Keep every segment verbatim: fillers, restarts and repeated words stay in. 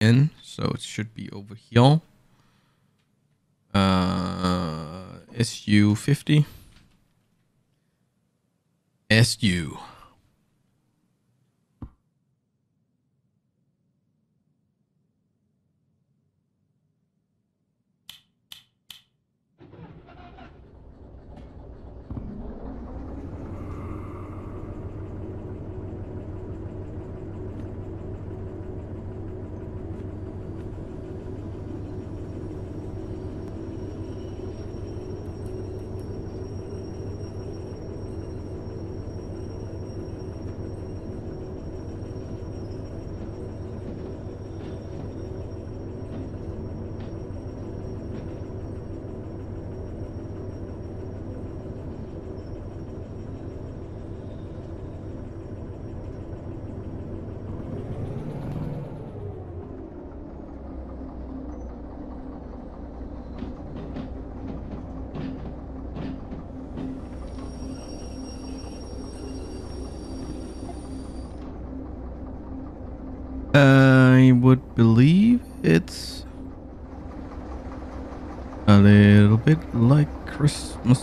in, so it should be over here. Uh, S U fifty. S U. I would believe it's a little bit like Christmas.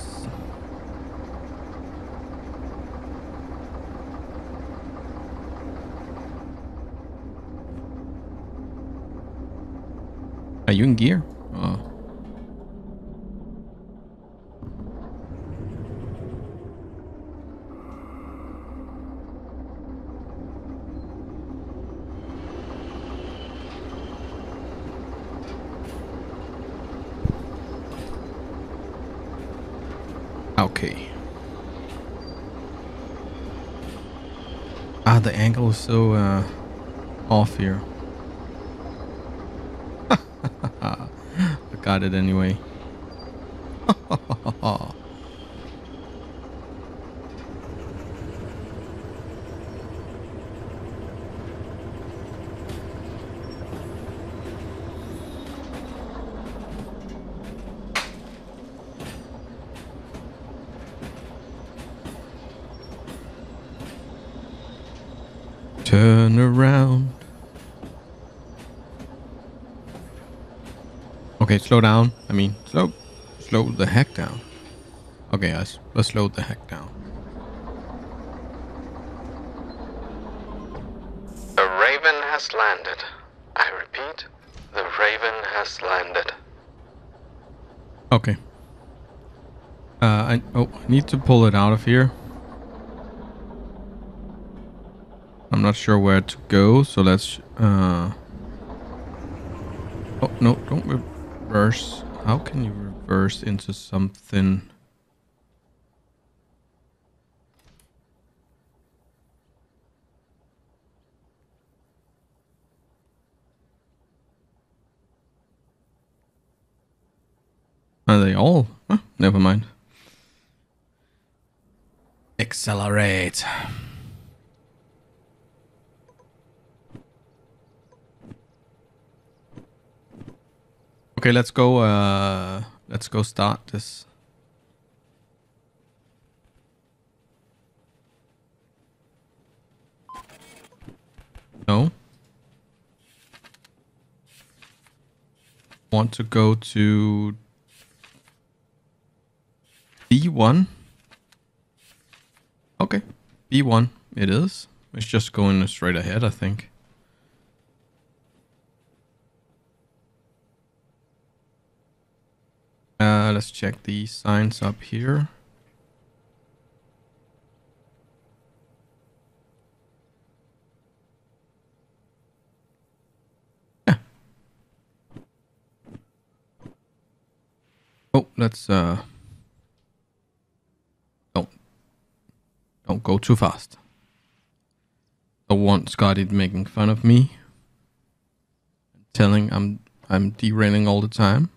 Are you in gear? Oh. Okay. Ah, the angle is so uh, off here. I got it anyway. Turn around. Okay, slow down. I mean, slow, slow the heck down. Okay, guys, let's slow the heck down. The Raven has landed. I repeat, the Raven has landed. Okay. Uh, I oh, I need to pull it out of here. I'm not sure where to go, so let's uh oh no, don't reverse. How can you reverse into something? Are they all? Huh, never mind. Accelerate. Okay, let's go, uh, let's go start this. No. Want to go to B one. Okay, B one it is. It's just going straight ahead, I think. Uh, let's check the signs up here. Yeah. Oh, let's uh don't don't go too fast. I want Scotty making fun of me, telling I'm I'm derailing all the time.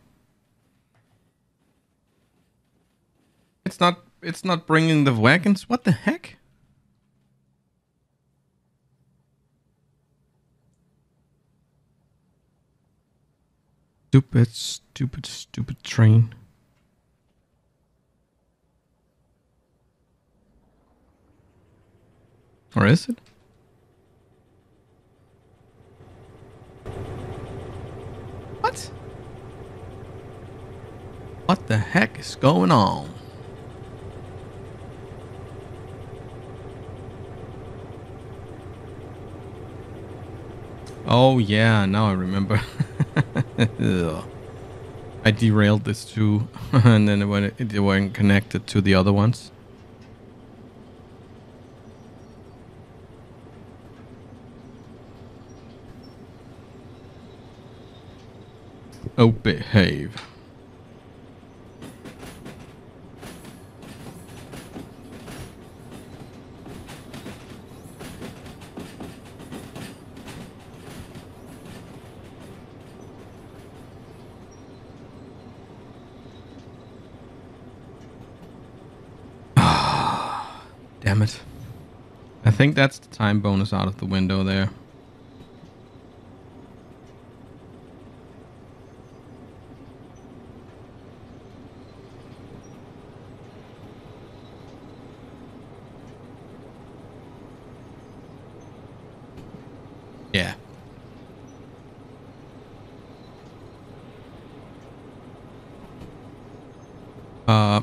It's not, it's not bringing the wagons. What the heck? Stupid, stupid, stupid train. Or is it? heck is going on? Oh yeah, now I remember. I derailed this too, and then when it, it weren't connected to the other ones. Oh, behave. Damn it. I think that's the time bonus out of the window there. Yeah. Uh...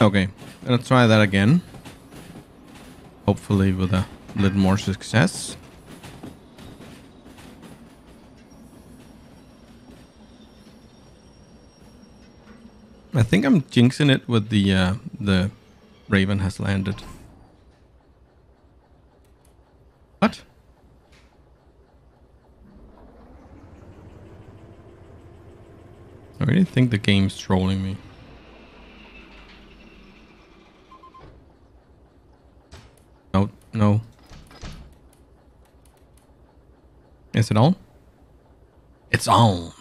Okay, let's try that again. Hopefully with a little more success. I think I'm jinxing it with the uh, the Raven has landed. What? I really think the game's trolling me. No. Is it on? It's on.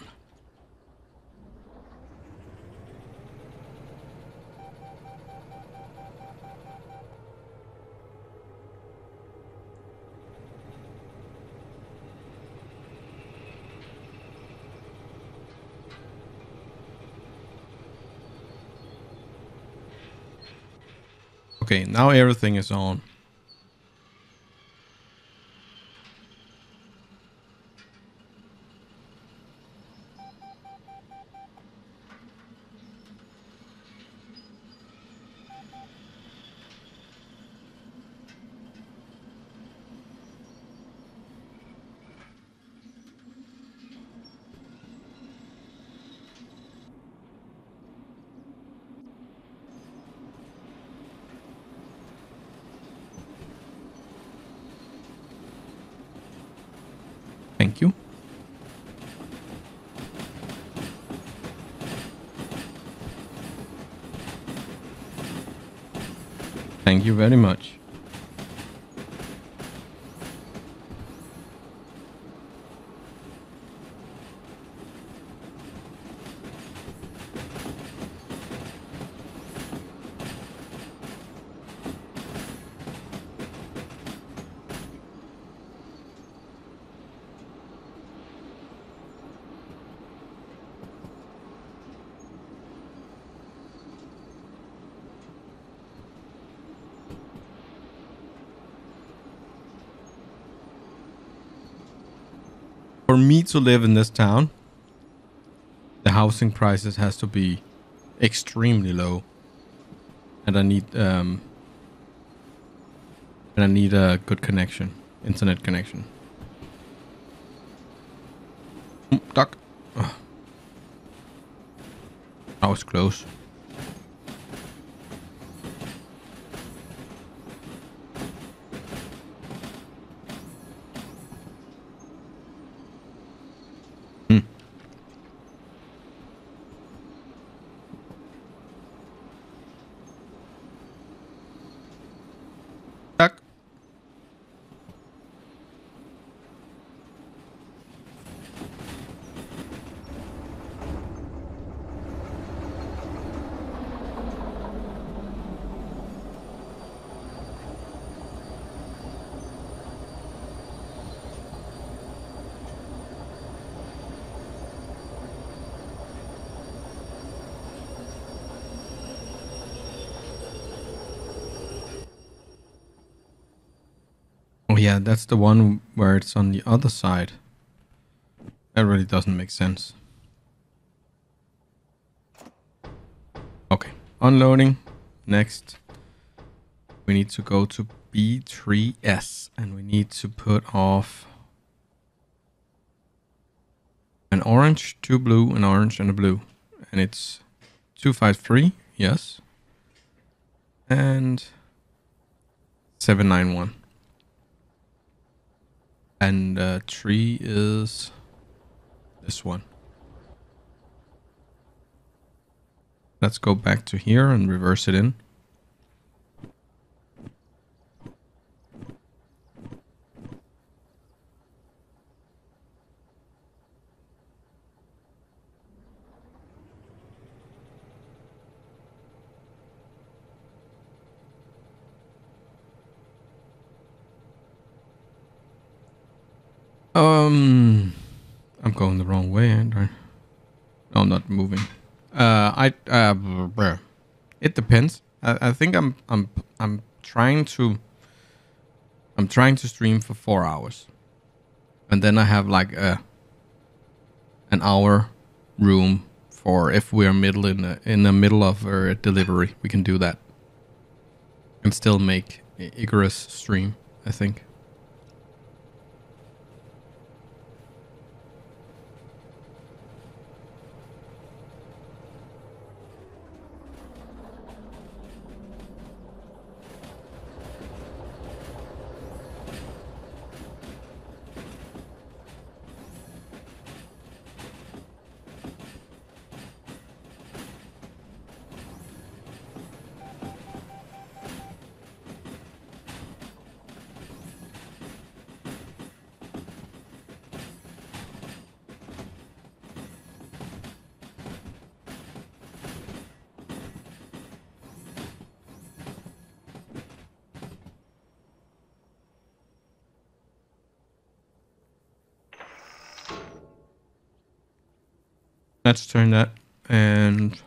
Okay, now everything is on. Thank you. Thank you very much. For me to live in this town, the housing prices has to be extremely low, and I need um, and I need a good connection, internet connection. Mm, duck. Oh. That was close. yeah, that's the one where it's on the other side. That really doesn't make sense. Okay, unloading. Next, we need to go to B three S and we need to put off an orange, two blue, an orange and a blue. And it's two five three, yes. And seven nine one. And uh, three is this one. Let's go back to here and reverse it in. Um, I'm going the wrong way, aren't I? No, I'm not moving. Uh, I uh, it depends. I, I think I'm I'm I'm trying to I'm trying to stream for four hours, and then I have like a an hour room for if we are middle in the, in the middle of a delivery, we can do that and still make Igorus stream. I think. Let's turn that and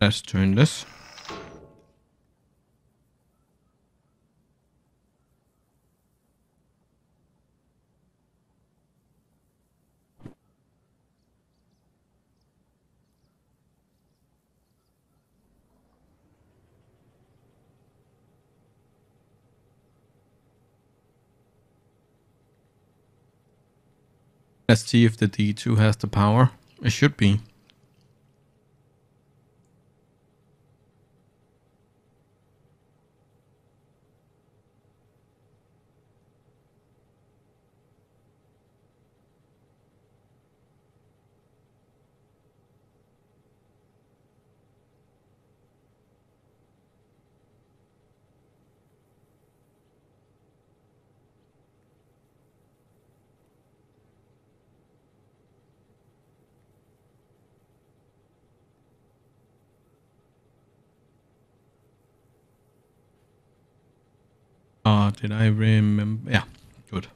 let's turn this. Let's see if the D two has the power. It should be. Uh, did I remember? Yeah, good.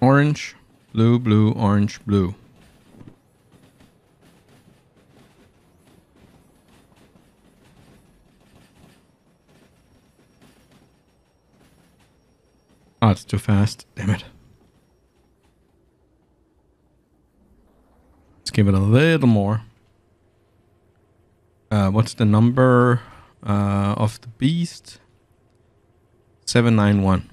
Orange, blue, blue, orange, blue. Oh, it's too fast. Damn it. Let's give it a little more. Uh, what's the number uh, of the beast? seven nine one.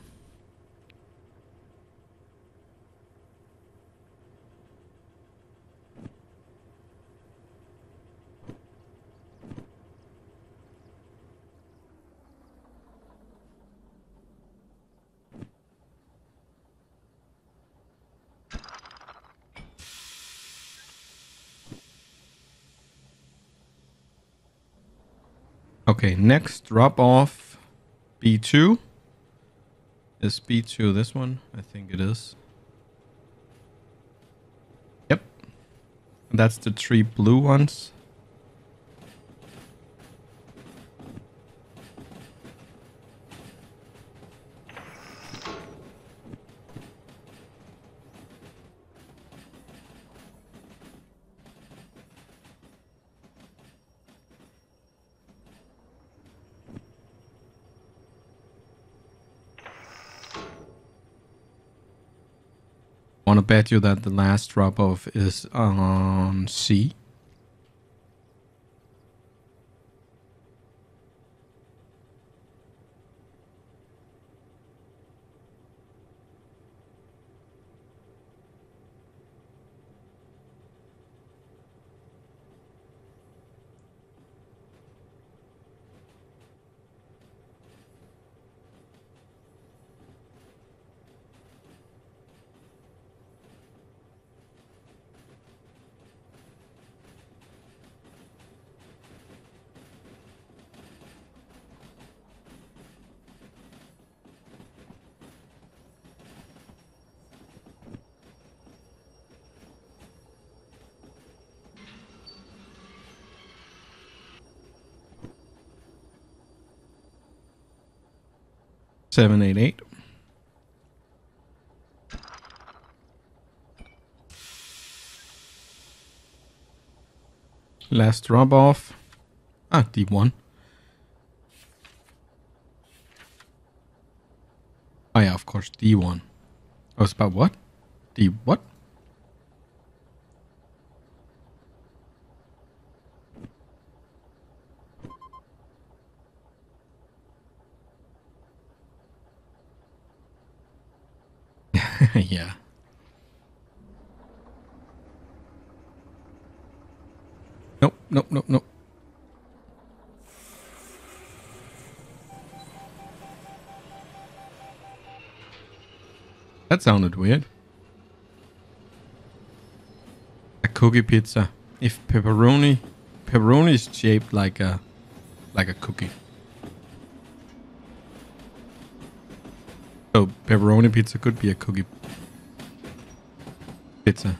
Okay, next drop off B two. Is B two this one? I think it is. Yep. That's the three blue ones. want to bet you that the last drop-off is on C. Seven eight eight. Last drop off. Ah, deep one. Oh yeah, of course, D one. Oh, it's about what? D what? Yeah. Nope, nope, nope, nope. That sounded weird. A cookie pizza. If pepperoni, pepperoni is shaped like a, like a cookie. So pepperoni pizza could be a cookie pizza.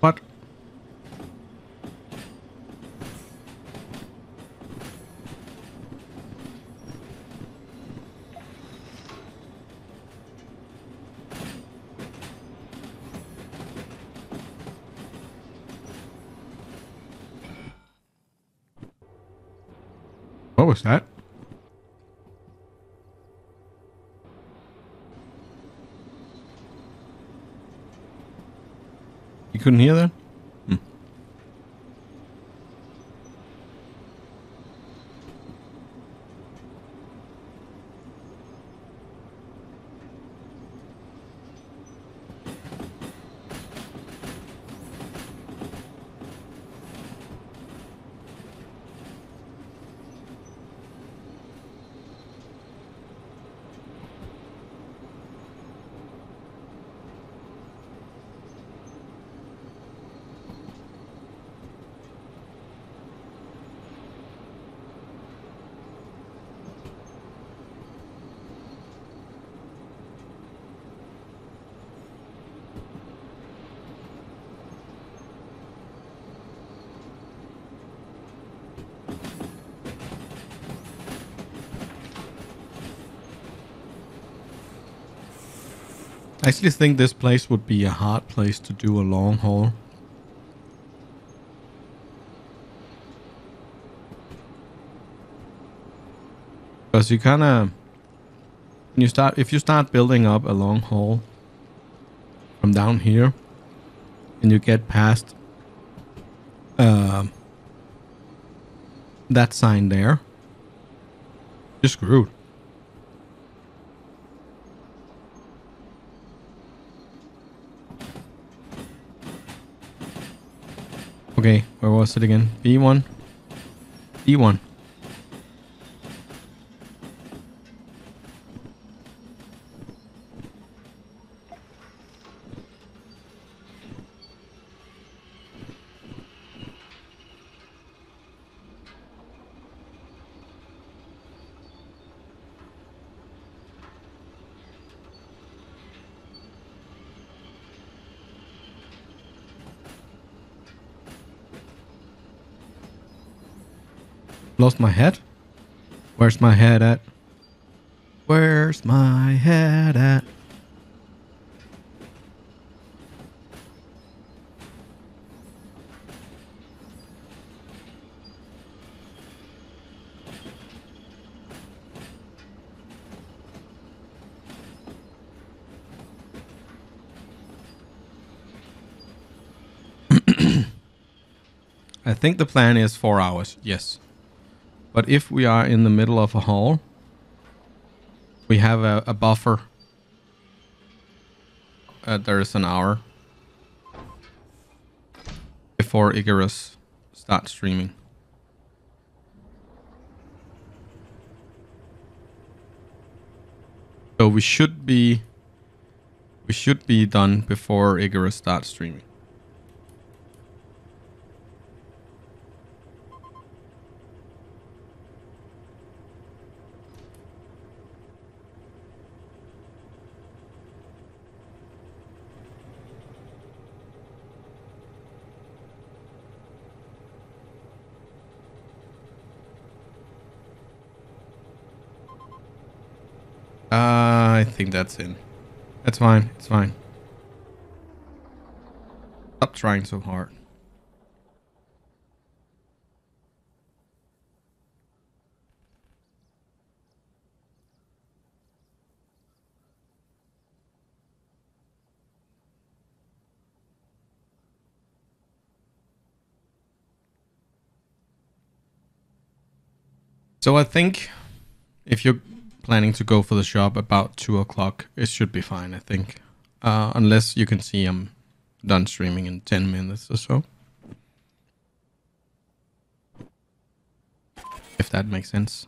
What? What was that? Couldn't hear that? Hmm. I actually think this place would be a hard place to do a long haul. Because you kind of, you start, if you start building up a long haul from down here and you get past uh, that sign there, you're screwed. Okay, where was it again? B one? D one. Lost my head? Where's my head at? Where's my head at? I think the plan is four hours, yes. But if we are in the middle of a hall, we have a, a buffer. Uh, there is an hour before Igorus starts streaming. So we should be we should be done before Igorus starts streaming. Uh, I think that's in. That's fine. It's fine. Stop trying so hard. So I think if you're planning to go for the shop about two o'clock, it should be fine, I think. Uh, unless you can see I'm done streaming in ten minutes or so. If that makes sense.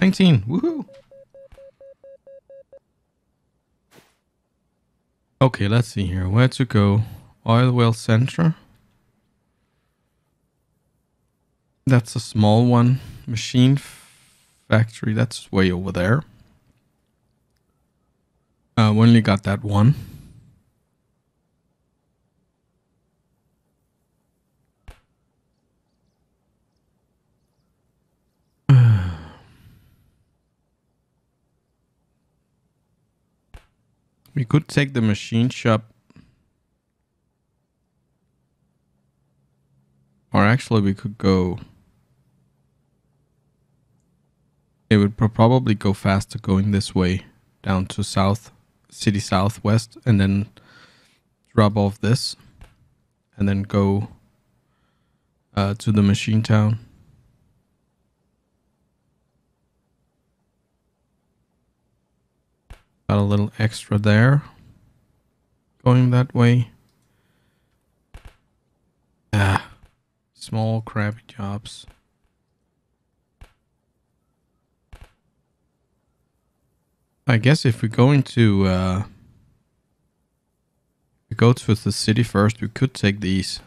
nineteen, woohoo! Okay, let's see here. Where to go? Oil Well Centra. That's a small one. Machine Factory, that's way over there. Uh, we only got that one. We could take the machine shop. Or actually we could go... It would probably go faster going this way down to south city southwest and then drop off this and then go uh, to the machine town. Got a little extra there going that way. Ah, small crappy jobs. I guess if we're going to uh, we go to the city first, we could take these.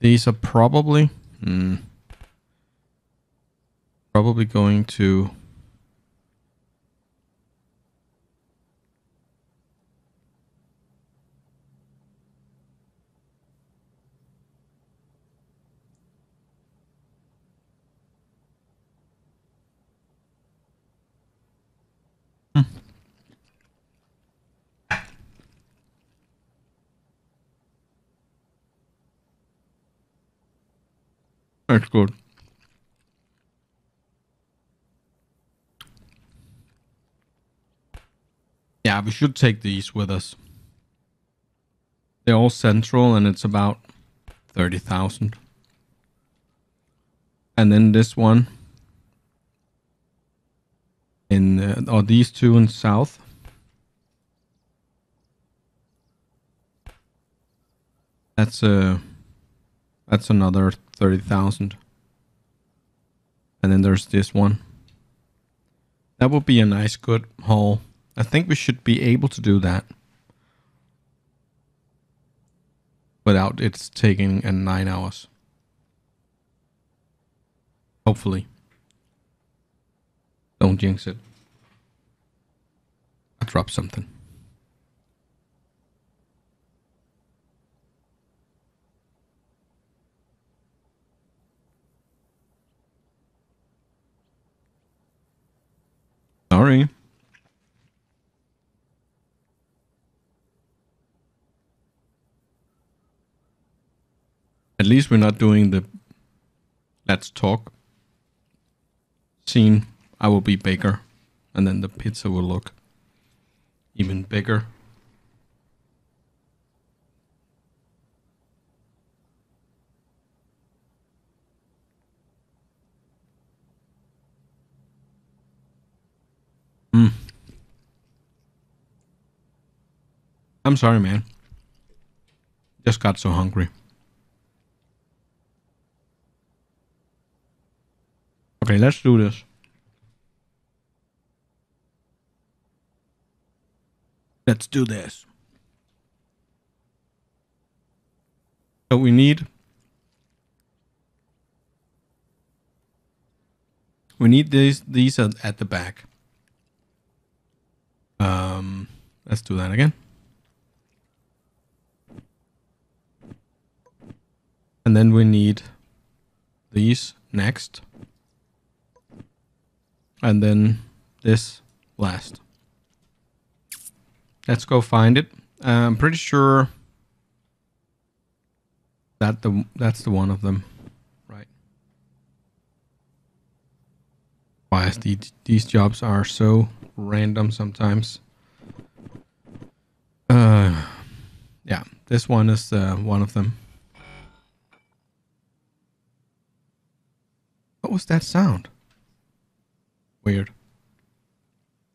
These are probably hmm, probably going to That's good. Yeah, we should take these with us. They're all central and it's about thirty thousand. And then this one. In, uh, or these two in south. That's a... Uh, that's another thirty thousand. And then there's this one. That would be a nice good haul. I think we should be able to do that without it's taking uh, nine hours. Hopefully. Don't jinx it. I dropped something. Sorry. At least we're not doing the let's talk scene. I will be bigger, and then the pizza will look even bigger. Mm. I'm sorry, man. Just got so hungry. Okay, let's do this. Let's do this. So we need we need these these at, at the back. Um, let's do that again. And then we need these next. And then this last. Let's go find it. Uh, I'm pretty sure that the that's the one of them, right? Why is the, these jobs are so random sometimes? Uh, yeah, this one is uh, one of them. What was that sound? Weird.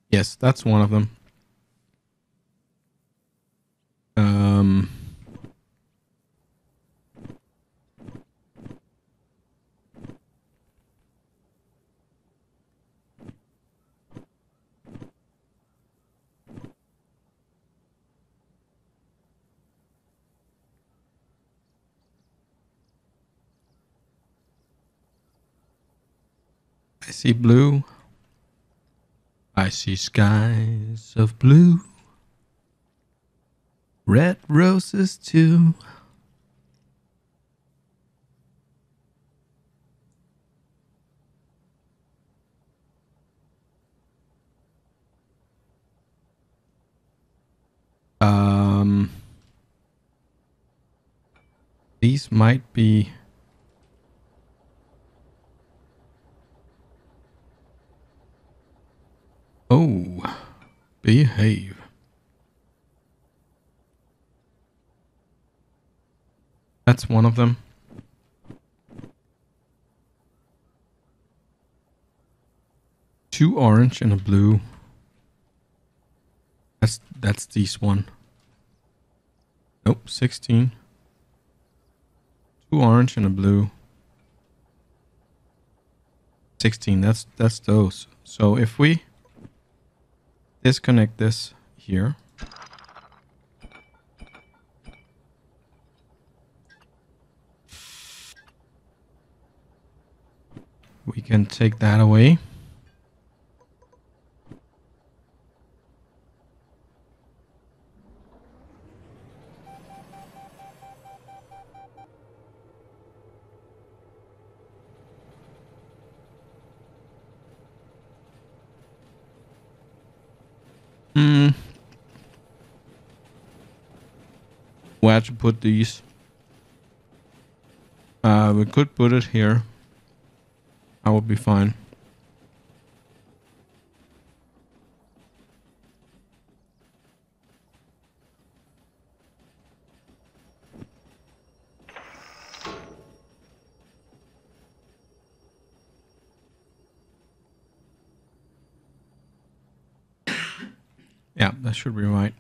Yes, that's one of them. Um, I see blue. I see skies of blue, red roses too. Um, these might be. Oh, behave. That's one of them. Two orange and a blue. That's that's these one. Nope, sixteen. Two orange and a blue. Sixteen, that's that's those. So if we disconnect this here. We can take that away. Hmm. Where to put these? Uh, we could put it here. I will be fine. Yeah, that should be right.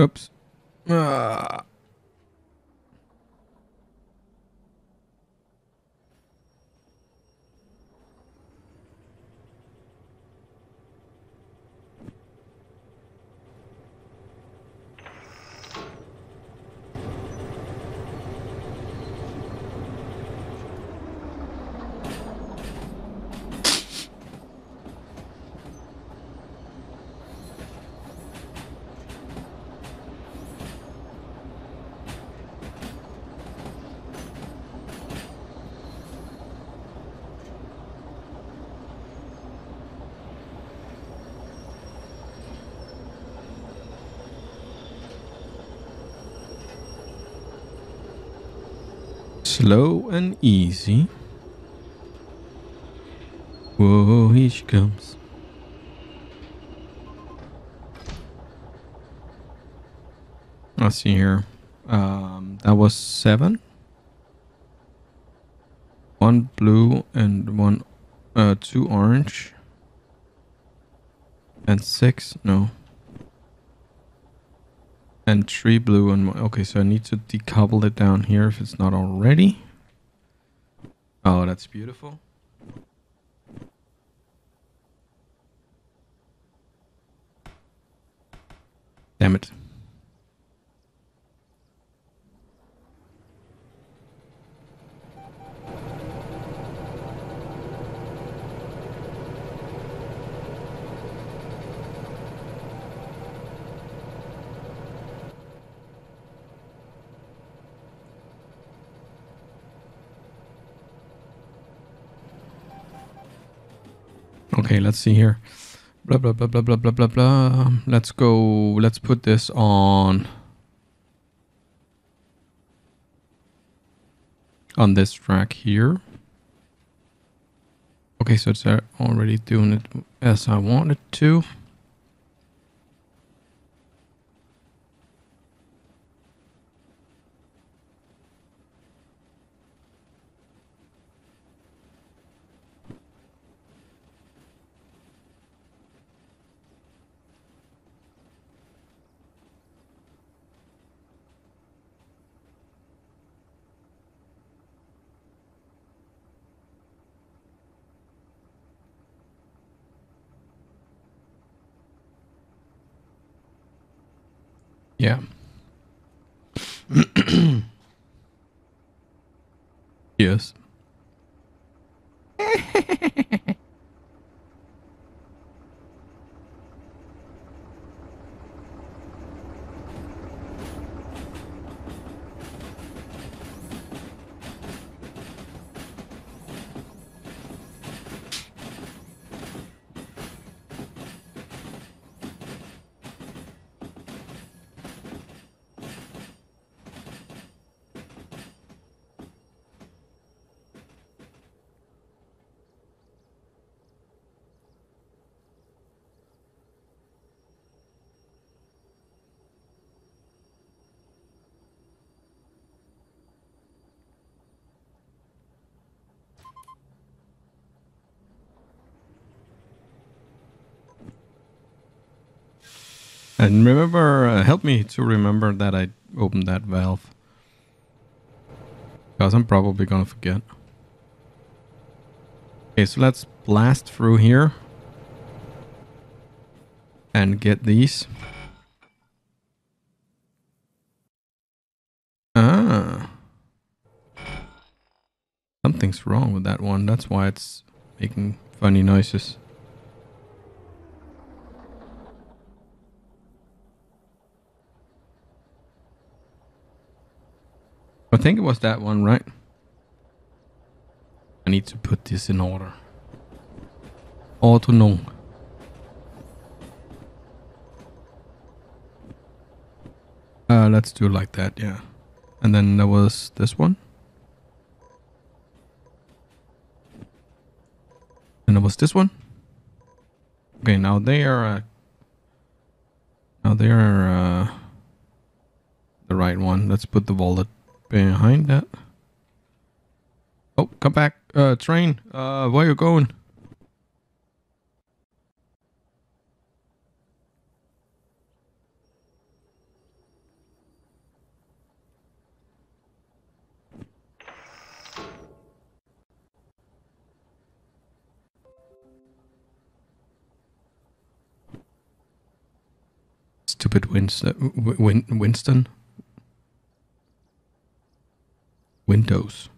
Oops. Ah. Slow and easy. Whoa, here she comes. Let's see here. Um, that was seven. One blue and one, uh, two orange. And six, no. And three blue and one. Okay, so I need to decouple it down here if it's not already. Oh, that's beautiful. Damn it. Okay, let's see here. Blah, blah, blah, blah, blah, blah, blah, blah. Let's go. Let's put this on. On this track here. Okay, so it's already doing it as I want it to. Yeah. Yes. And remember, uh, help me to remember that I opened that valve. Because I'm probably gonna forget. Okay, so let's blast through here. And get these. Ah. Something's wrong with that one. That's why it's making funny noises. I think it was that one, right? I need to put this in order. Ordnung. Uh, let's do it like that, yeah. And then there was this one. And there was this one. Okay, now they are... Uh, now they are... Uh, the right one. Let's put the wallet behind that. Oh, come back. Uh, train. Uh, where you going? Stupid Winston. Win Winston? Windows.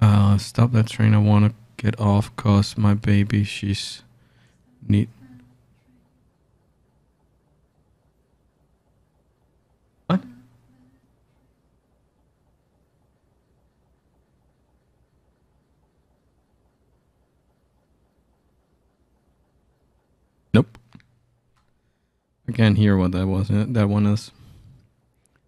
uh, stop that train. I want to get off because my baby, she's need. What? Nope. I can't hear what that was. That one is.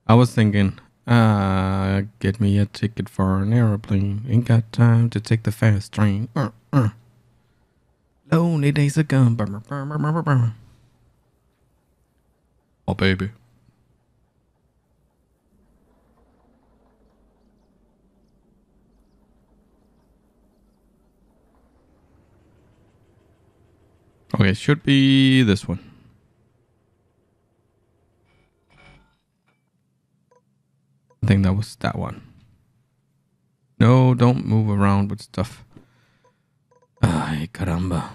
I was thinking. Ah, uh, get me a ticket for an aeroplane. Ain't got time to take the fast train. Uh, uh. Lonely days are gone. Burr, burr, burr, burr, burr. Oh, baby. Okay, it should be this one. I think that was that one. No, don't move around with stuff. Ay, caramba.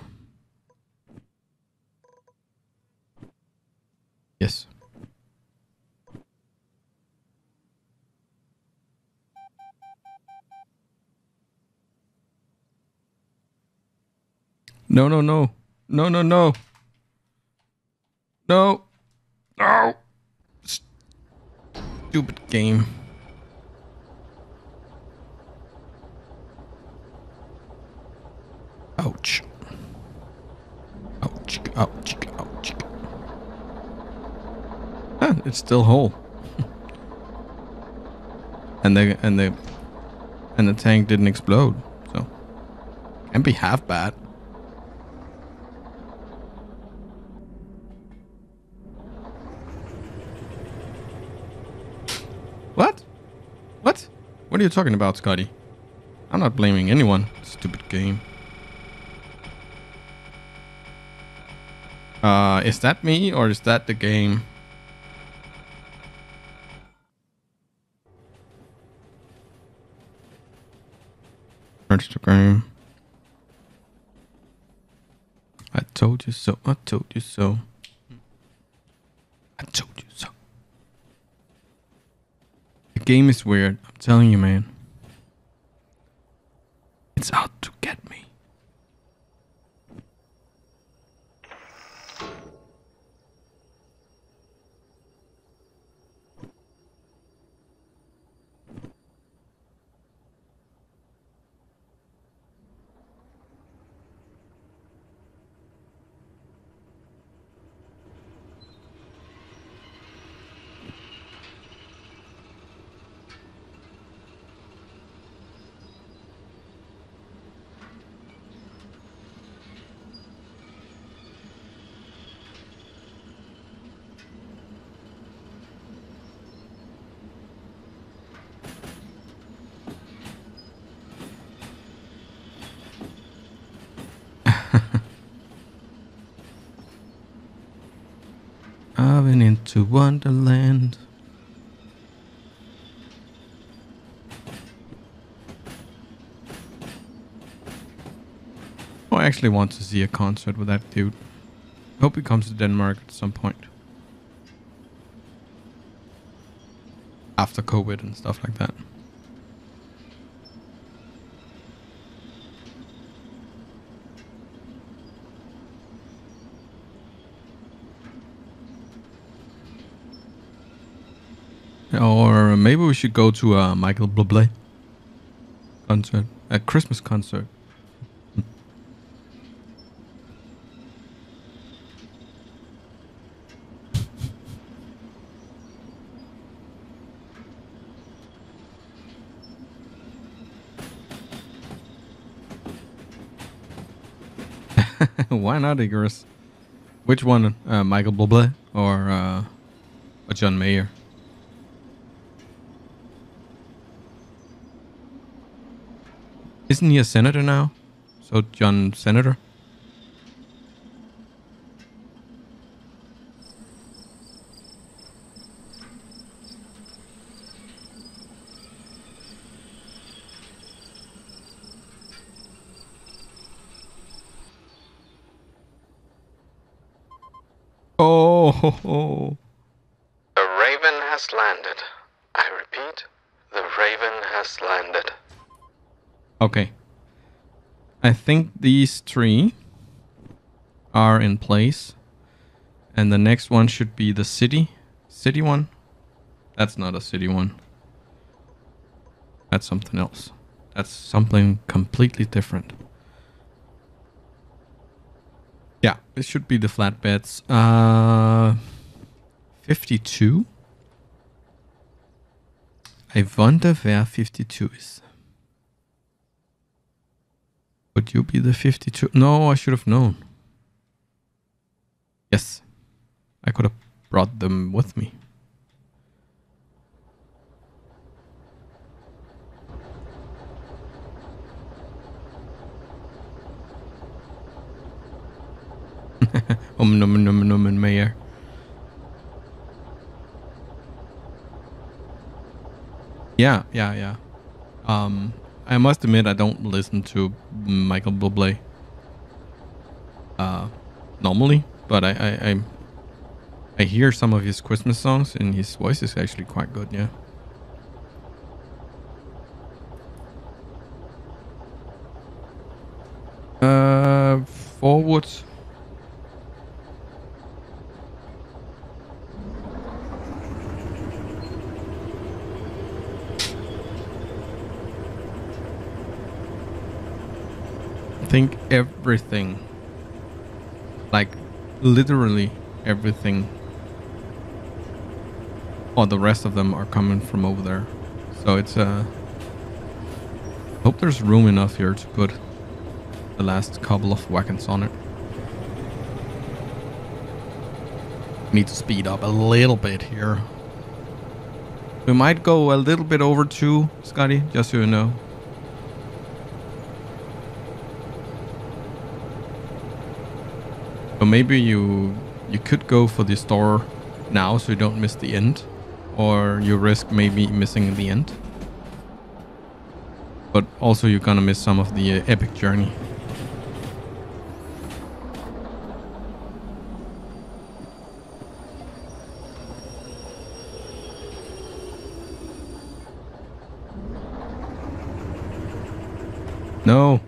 Yes. No, no, no. No, no, no. No. No. Stupid game. Ouch. Ouch, ouch, ouch. Ah, it's still whole. and the and the and the tank didn't explode, so can't be half bad. What? What? What are you talking about, Scotty? I'm not blaming anyone. Stupid game. Uh, is that me or is that the game? Search the game. I told you so. I told you so. I told you so. The game is weird. I'm telling you, man. It's out to get me. To Wonderland. Oh, I actually want to see a concert with that dude. Hope he comes to Denmark at some point. After COVID and stuff like that. Or maybe we should go to a Michael Bublé concert, a Christmas concert. Why not, Igorus? Which one, uh, Michael Bublé or uh, or John Mayer? Isn't he a senator now? So John Senator? Oh, ho, ho. The raven has landed. I repeat, the raven has landed. Okay. I think these three are in place. And the next one should be the city. City one? That's not a city one. That's something else. That's something completely different. Yeah, it should be the flatbeds. Uh, fifty-two? I wonder where fifty-two is. Would you be the fifty-two? No, I should have known. Yes. I could have brought them with me. um, num, num, num, and Mayer. Yeah, yeah, yeah. Um, I must admit I don't listen to Michael Bublé uh, normally, but I, I, I, I hear some of his Christmas songs, and his voice is actually quite good, yeah. Uh, forward. I think everything, like literally everything, or oh, the rest of them are coming from over there. So it's uh, I hope there's room enough here to put the last couple of wagons on it. Need to speed up a little bit here. We might go a little bit over too, Scotty, just so you know. Or maybe you you could go for the store now so you don't miss the end, or you risk maybe missing the end. But also you're gonna miss some of the uh, epic journey. No.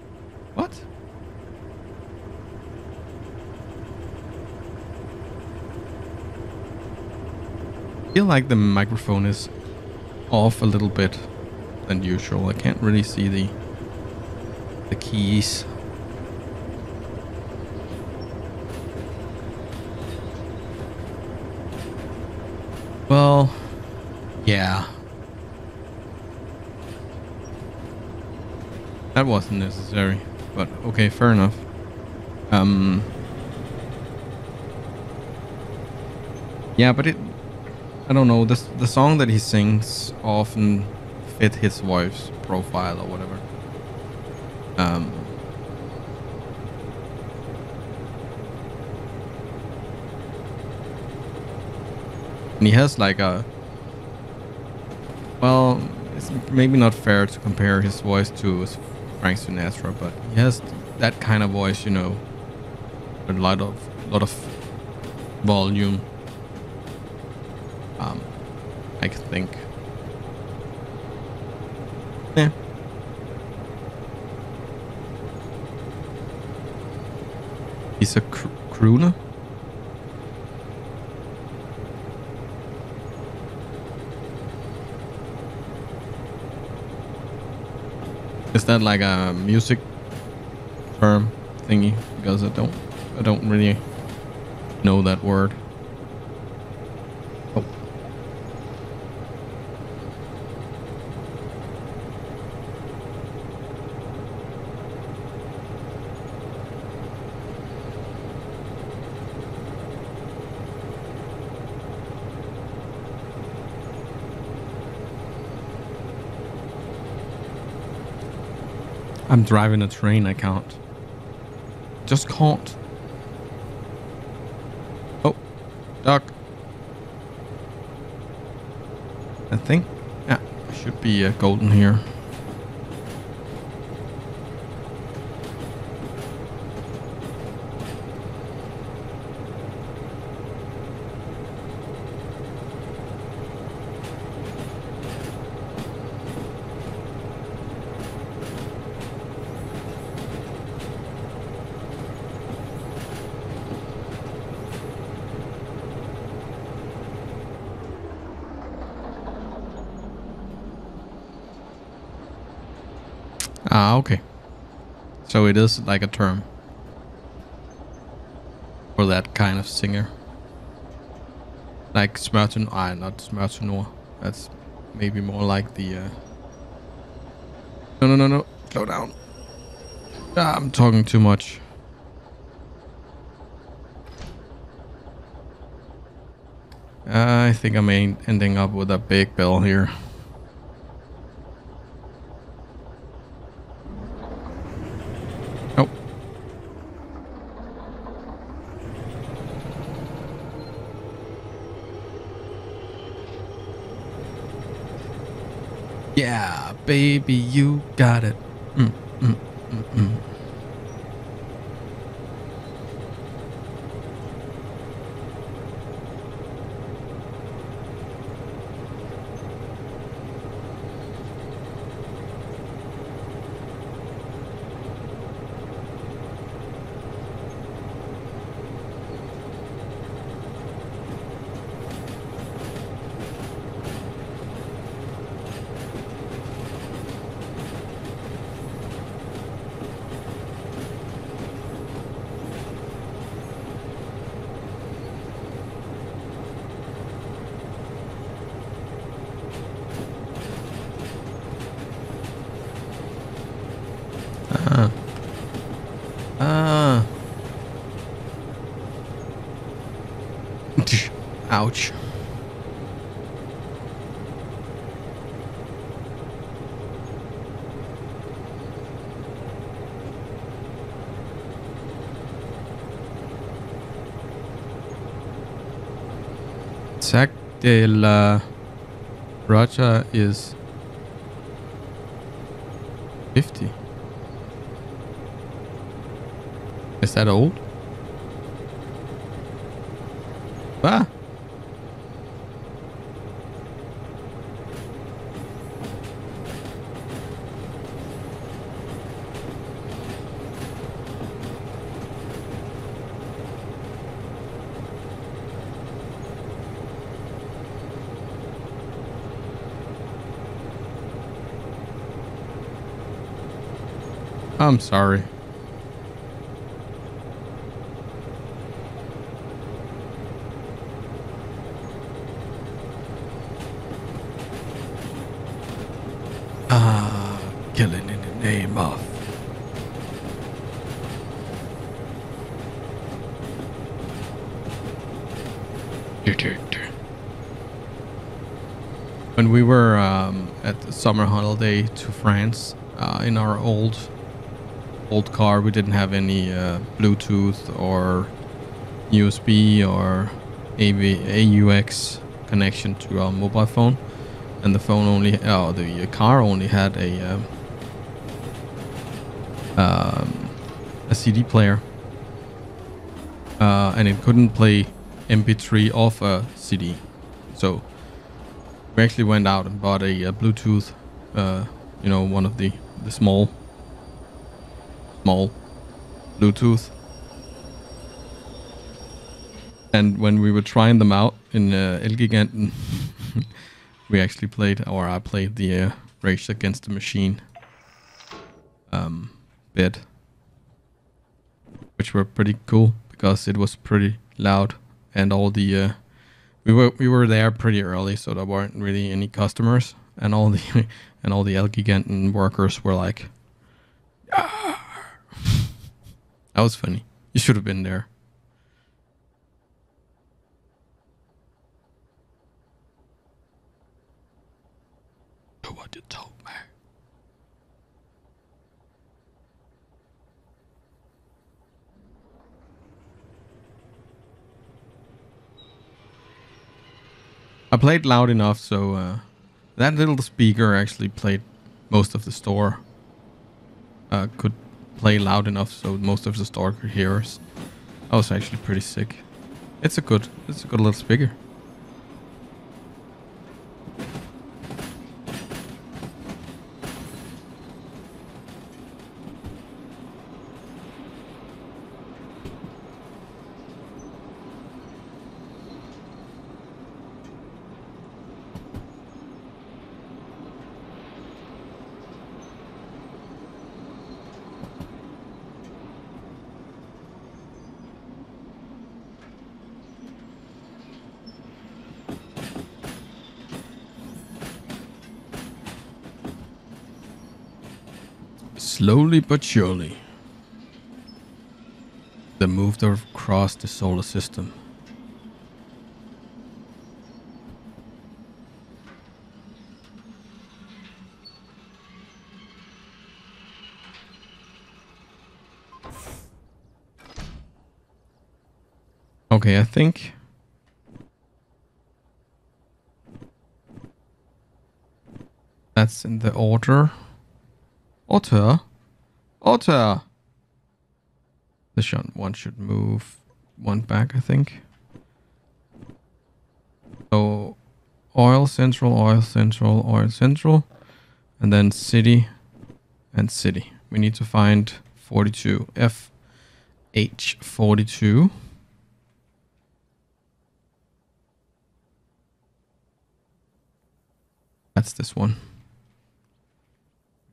I feel like the microphone is off a little bit than usual. I can't really see the the keys. Well, yeah. That wasn't necessary, but okay, fair enough. Um Yeah, but it I don't know, this, the song that he sings often fit his wife's profile or whatever. Um, and he has like a... Well, it's maybe not fair to compare his voice to Frank Sinatra, but he has that kind of voice, you know, a lot of, lot of volume. Um, I could think. Yeah. He's a cr crooner. Is that like a music term thingy? Because I don't, I don't really know that word. I'm driving a train, I can't. Just can't. Oh, duck. I think, yeah, should be uh, golden here. Ah, okay. So it is like a term for that kind of singer. Like Smerton, ah, not Smertonor. That's maybe more like the... Uh... No, no, no, no. Slow down. Ah, I'm talking too much. I think I'm ending up with a big bill here. Oh. Yeah, baby, you got it. Mm, mm, mm, mm. Ouch. Sac de la Racha is fifty. Is that old? Ah. I'm sorry. Ah, killing in the name of. When we were um, at the summer holiday to France, uh, in our old old car, we didn't have any uh, Bluetooth or U S B or A U X connection to our mobile phone, and the phone only, oh, the car only had a um, um, a C D player, uh, and it couldn't play M P three off a C D. So we actually went out and bought a, a Bluetooth, uh, you know, one of the the small. small Bluetooth, and when we were trying them out in uh, Elgiganten, we actually played, or I played the uh, Rage Against the Machine um, bit, which were pretty cool because it was pretty loud, and all the uh, we were we were there pretty early, so there weren't really any customers, and all the and all the Elgiganten workers were like. Ah! That was funny. You should have been there. Do what you told me. I played loud enough, so uh, that little speaker actually played most of the store. Uh, could play loud enough so most of the store could hear us. I was actually pretty sick. It's a good, it's a good little speaker. Slowly but surely, they moved across the solar system. Okay, I think that's in the order. Otter? Otter! This one should move one back, I think. So, oil central, oil central, oil central, and then city and city. We need to find forty-two. F H forty-two. That's this one.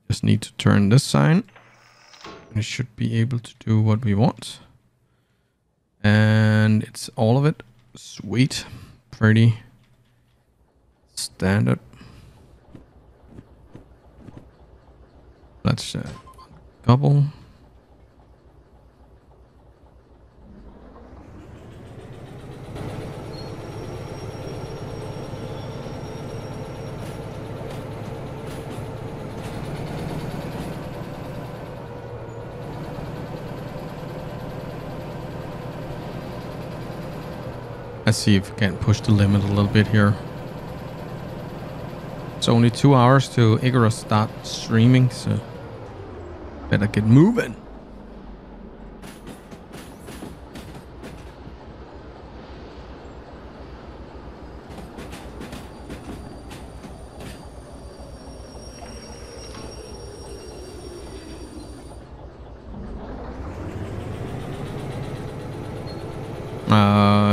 Just need to turn this sign. And it should be able to do what we want. And it's all of it. Sweet. Pretty standard. Let's uh, double. Let's see if we can push the limit a little bit here. It's only two hours till Igorus start streaming, so better get moving.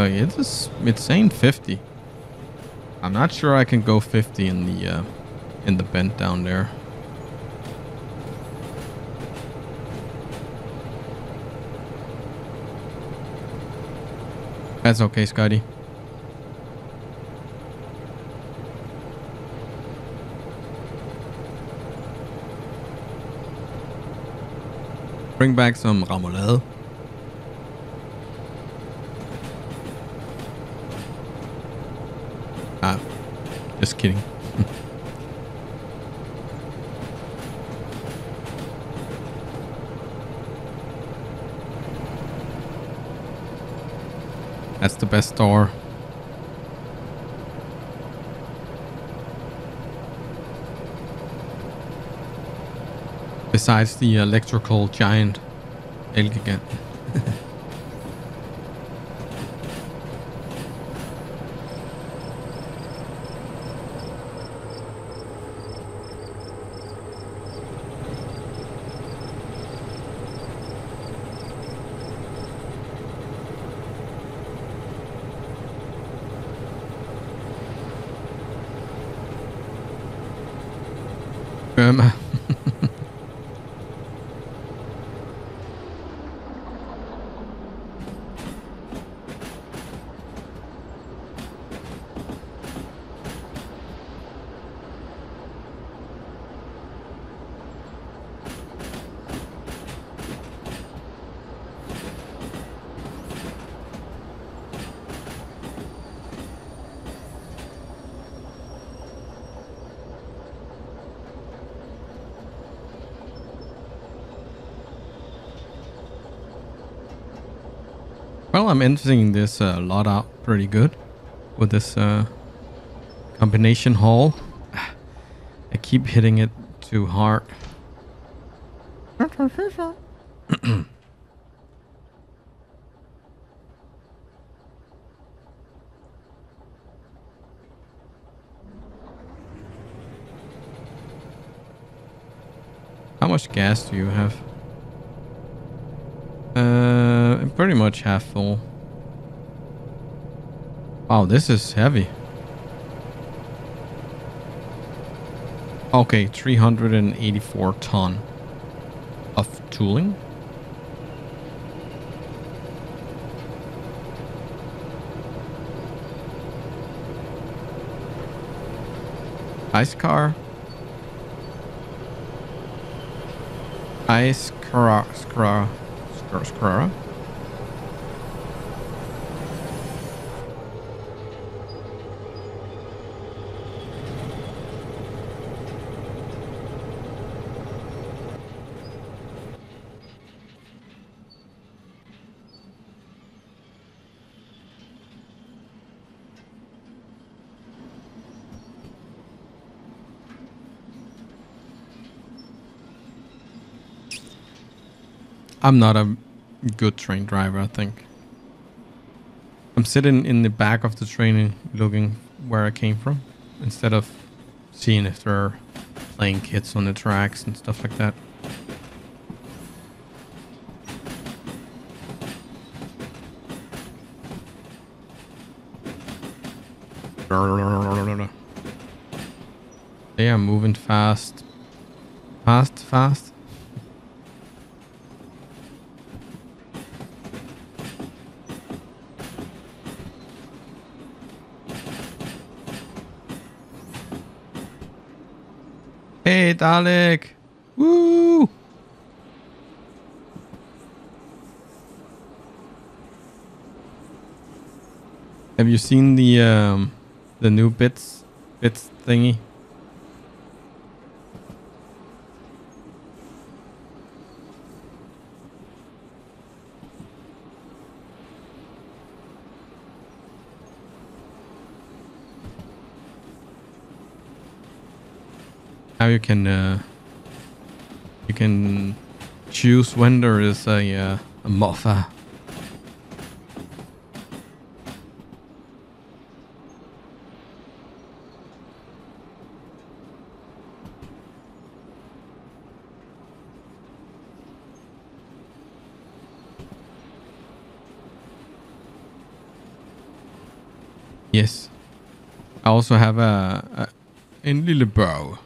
It's, it's saying fifty. I'm not sure I can go fifty in the uh, in the bend down there. That's okay, Scotty. Bring back some remoulade. Just kidding. That's the best star. Besides the electrical giant Elgiganten. Well, I'm emptying this uh, lot out pretty good with this uh, combination haul. I keep hitting it too hard. How much gas do you have? Uh, I'm pretty much half full. Wow, this is heavy. Okay, three hundred eighty-four ton of tooling. Ice car. Ice Kara Skara Skara. I'm not a good train driver, I think. I'm sitting in the back of the train and looking where I came from instead of seeing if there are playing kids on the tracks and stuff like that. They are moving fast. Fast, fast. Hey, Dalek! Woo! Have you seen the um, the new bits bits thingy? Now you can uh, you can choose when there is a, uh, a Motha. Yes, I also have a, a in Lillebø.